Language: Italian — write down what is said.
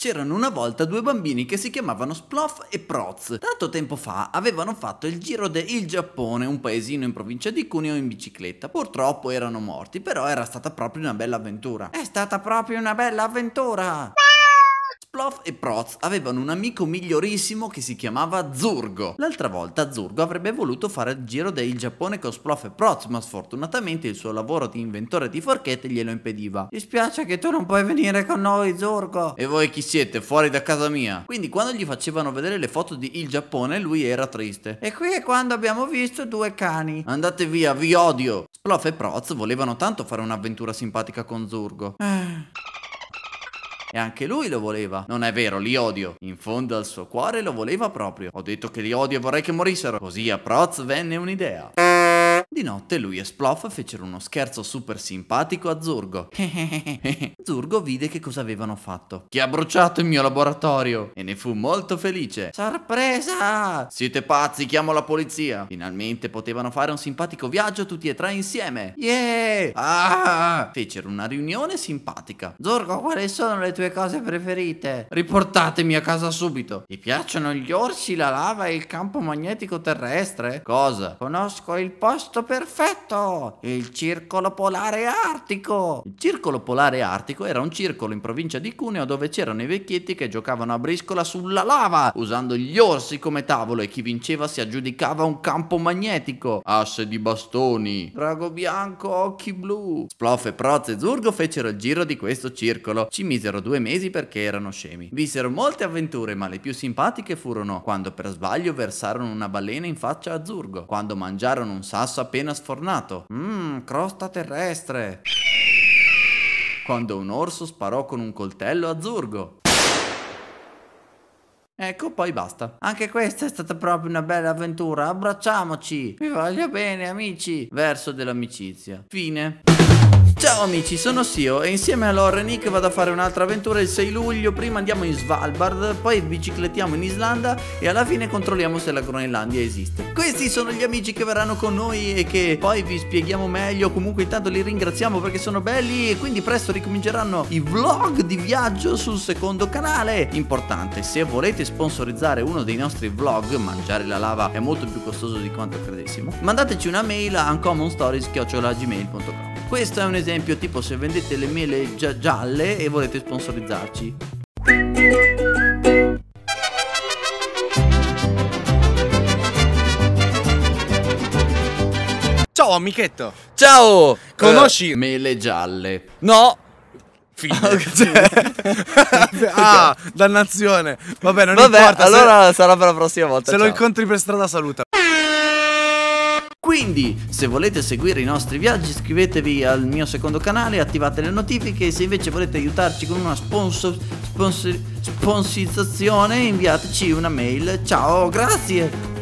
C'erano una volta due bambini che si chiamavano Splof e Protz. Tanto tempo fa avevano fatto il giro del Giappone, un paesino in provincia di Cuneo, in bicicletta. Purtroppo erano morti, però era stata proprio una bella avventura. È stata proprio una bella avventura! Splof e Protz avevano un amico migliorissimo che si chiamava Zurgo. L'altra volta Zurgo avrebbe voluto fare il giro del Giappone con Splof e Protz, ma sfortunatamente il suo lavoro di inventore di forchette glielo impediva. Ti spiace che tu non puoi venire con noi, Zurgo. E voi chi siete? Fuori da casa mia. Quindi quando gli facevano vedere le foto di Il Giappone lui era triste. E qui è quando abbiamo visto due cani. Andate via, vi odio. Splof e Protz volevano tanto fare un'avventura simpatica con Zurgo. E anche lui lo voleva. Non è vero, li odio. In fondo al suo cuore lo voleva proprio. Ho detto che li odio e vorrei che morissero. Così a Protz venne un'idea. Di notte lui e Splof fecero uno scherzo super simpatico a Zurgo. Zurgo vide che cosa avevano fatto. Chi ha bruciato il mio laboratorio? E ne fu molto felice. Sorpresa! Siete pazzi, chiamo la polizia. Finalmente potevano fare un simpatico viaggio tutti e tre insieme. Yeah! Ah! Fecero una riunione simpatica. Zurgo, quali sono le tue cose preferite? Riportatemi a casa subito. Ti piacciono gli orsi, la lava e il campo magnetico terrestre? Cosa? Conosco il posto perfetto! Il circolo polare artico! Il circolo polare artico era un circolo in provincia di Cuneo dove c'erano i vecchietti che giocavano a briscola sulla lava usando gli orsi come tavolo e chi vinceva si aggiudicava un campo magnetico, asse di bastoni, drago bianco, occhi blu. Splof e Protz e Zurgo fecero il giro di questo circolo. Ci misero 2 mesi perché erano scemi. Vissero molte avventure, ma le più simpatiche furono quando per sbaglio versarono una balena in faccia a Zurgo, quando mangiarono un sasso appena sfornato. Crosta terrestre. Quando un orso sparò con un coltello a Zurgo. Ecco, poi basta. Anche questa è stata proprio una bella avventura. Abbracciamoci. Vi voglio bene, amici. Verso dell'amicizia. Fine. Ciao amici, sono Sio e insieme a Laura e Nick vado a fare un'altra avventura il 6 luglio. Prima andiamo in Svalbard, poi biciclettiamo in Islanda e alla fine controlliamo se la Groenlandia esiste. Questi sono gli amici che verranno con noi e che poi vi spieghiamo meglio. Comunque intanto li ringraziamo perché sono belli e quindi presto ricominceranno i vlog di viaggio sul secondo canale. Importante, se volete sponsorizzare uno dei nostri vlog, mangiare la lava è molto più costoso di quanto credessimo, mandateci una mail a uncommonstories@gmail.com. Questo è un esempio tipo se vendete le mele gialle e volete sponsorizzarci. Ciao amichetto. Ciao. Conosci mele gialle? No. Ah, dannazione. Vabbè, non importa. Allora se... sarà per la prossima volta. Se ciao. Lo incontri per strada saluta. Quindi, se volete seguire i nostri viaggi, iscrivetevi al mio secondo canale, attivate le notifiche. Se invece volete aiutarci con una sponsorizzazione, inviateci una mail. Ciao, grazie!